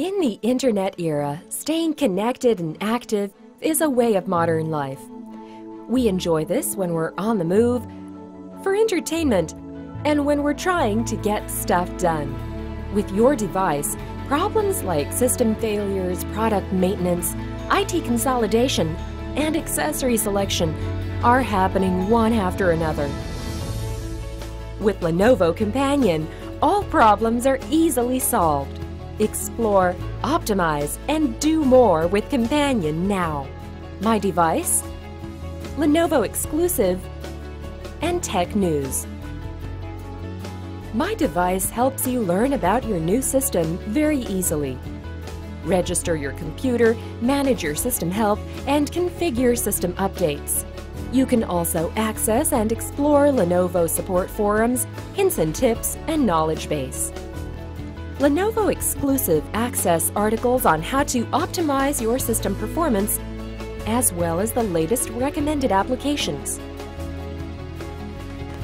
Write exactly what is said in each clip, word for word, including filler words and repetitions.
In the internet era, staying connected and active is a way of modern life. We enjoy this when we're on the move, for entertainment, and when we're trying to get stuff done. With your device, problems like system failures, product maintenance, I T consolidation, and accessory selection are happening one after another. With Lenovo Companion, all problems are easily solved. Explore, optimize, and do more with Companion now. My device, Lenovo exclusive, and tech news. My device helps you learn about your new system very easily. Register your computer, manage your system health, and configure system updates. You can also access and explore Lenovo support forums, hints and tips, and knowledge base. Lenovo exclusive access articles on how to optimize your system performance, as well as the latest recommended applications.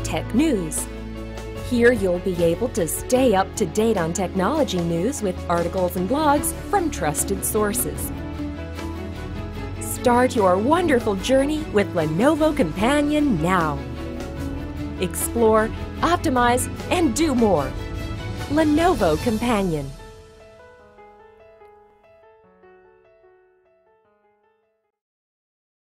Tech news. Here you'll be able to stay up to date on technology news with articles and blogs from trusted sources. Start your wonderful journey with Lenovo Companion now. Explore, optimize, and do more. Lenovo Companion.